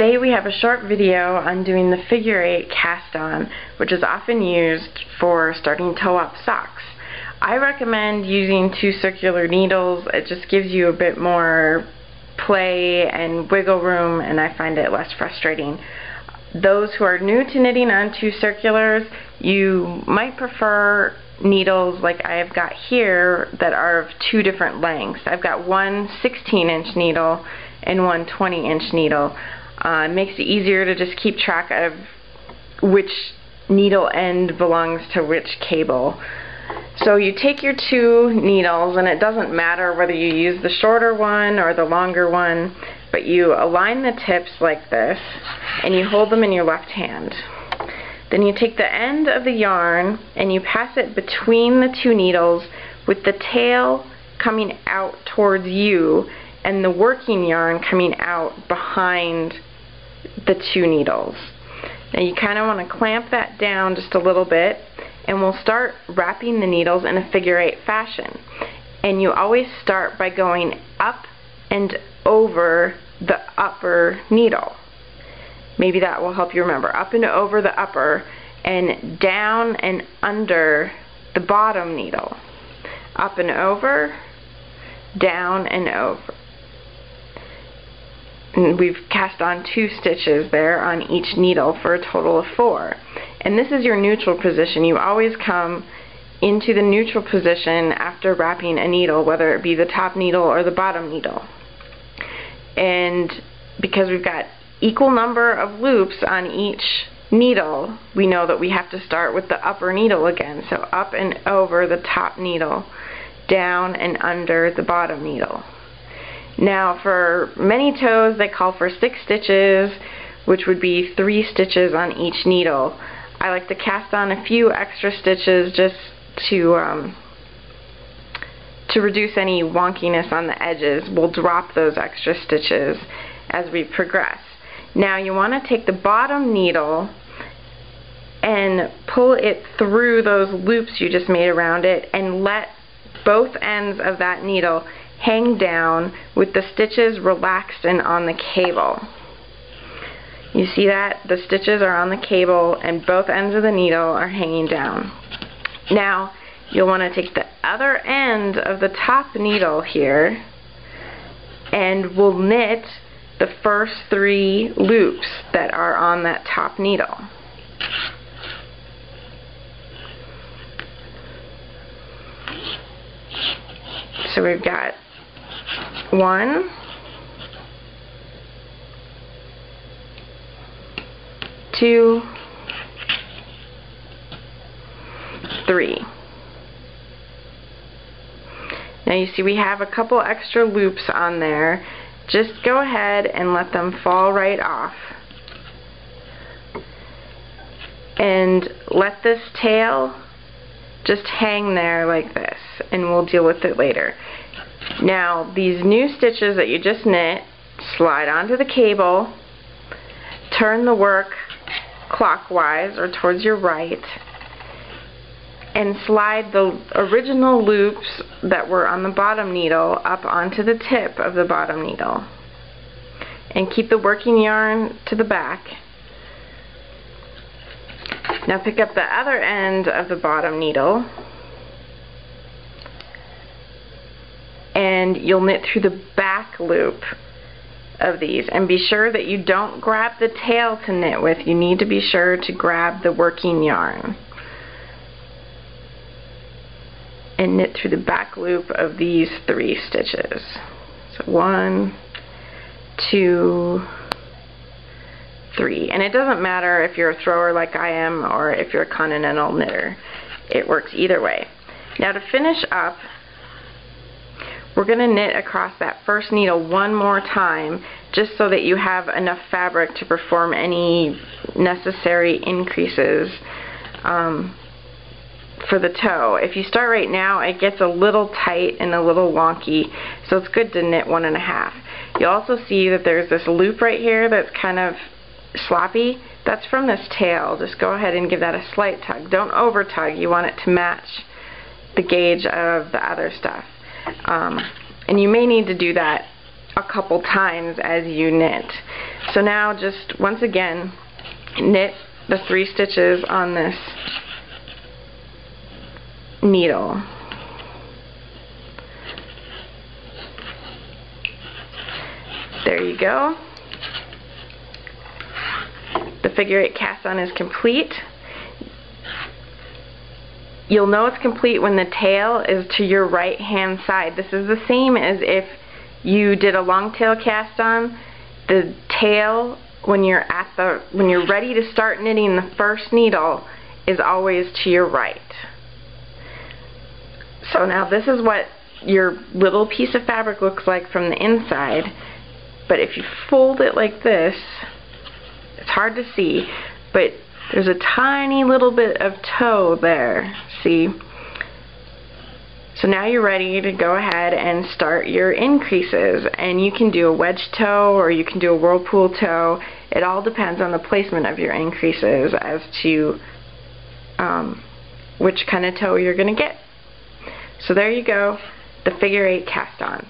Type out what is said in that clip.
Today we have a short video on doing the figure-8 cast-on, which is often used for starting toe-up socks. I recommend using two circular needles. It just gives you a bit more play and wiggle room, and I find it less frustrating. Those who are new to knitting on two circulars, you might prefer needles like I've got here that are of two different lengths. I've got one 16-inch needle and one 20-inch needle. It makes it easier to just keep track of which needle end belongs to which cable. So you take your two needles, and it doesn't matter whether you use the shorter one or the longer one, but you align the tips like this and you hold them in your left hand. Then you take the end of the yarn and you pass it between the two needles with the tail coming out towards you and the working yarn coming out behind the two needles. Now you kind of want to clamp that down just a little bit, and we'll start wrapping the needles in a figure-8 fashion. And you always start by going up and over the upper needle. Maybe that will help you remember. Up and over the upper, and down and under the bottom needle. Up and over, down and over. And we've cast on two stitches there on each needle for a total of four. And this is your neutral position. You always come into the neutral position after wrapping a needle, whether it be the top needle or the bottom needle. And because we've got equal number of loops on each needle, we know that we have to start with the upper needle again. So up and over the top needle, down and under the bottom needle. Now for many toes, they call for 6 stitches, which would be 3 stitches on each needle. I like to cast on a few extra stitches just to reduce any wonkiness on the edges. We'll drop those extra stitches as we progress. Now you want to take the bottom needle and pull it through those loops you just made around it, and let both ends of that needle hang down with the stitches relaxed and on the cable. You see that? The stitches are on the cable and both ends of the needle are hanging down. Now you'll want to take the other end of the top needle here, and we'll knit the first 3 loops that are on that top needle. So we've got 1, 2, 3. Now you see we have a couple extra loops on there. Just go ahead and let them fall right off. And let this tail just hang there like this, and we'll deal with it later. Now these new stitches that you just knit, slide onto the cable, turn the work clockwise or towards your right, and slide the original loops that were on the bottom needle up onto the tip of the bottom needle, and keep the working yarn to the back. Now pick up the other end of the bottom needle, and you'll knit through the back loop of these, and be sure that you don't grab the tail to knit with. You need to be sure to grab the working yarn and knit through the back loop of these 3 stitches. So 1, 2, 3. And it doesn't matter if you're a thrower like I am or if you're a continental knitter. It works either way. Now to finish up, we're going to knit across that first needle one more time, just so that you have enough fabric to perform any necessary increases for the toe. If you start right now, it gets a little tight and a little wonky, so it's good to knit 1.5. You'll also see that there's this loop right here that's kind of sloppy. That's from this tail. Just go ahead and give that a slight tug. Don't over tug. You want it to match the gauge of the other stuff. And you may need to do that a couple times as you knit. So now just once again knit the 3 stitches on this needle. There you go. The figure-8 cast on is complete. You'll know it's complete when the tail is to your right hand side. This is the same as if you did a long tail cast on. The tail, when you're ready to start knitting the first needle, is always to your right. So now this is what your little piece of fabric looks like from the inside. But if you fold it like this, it's hard to see, but there's a tiny little bit of toe there, see? So now you're ready to go ahead and start your increases, and you can do a wedge toe or you can do a whirlpool toe. It all depends on the placement of your increases as to which kind of toe you're going to get. So there you go, the figure-8 cast on.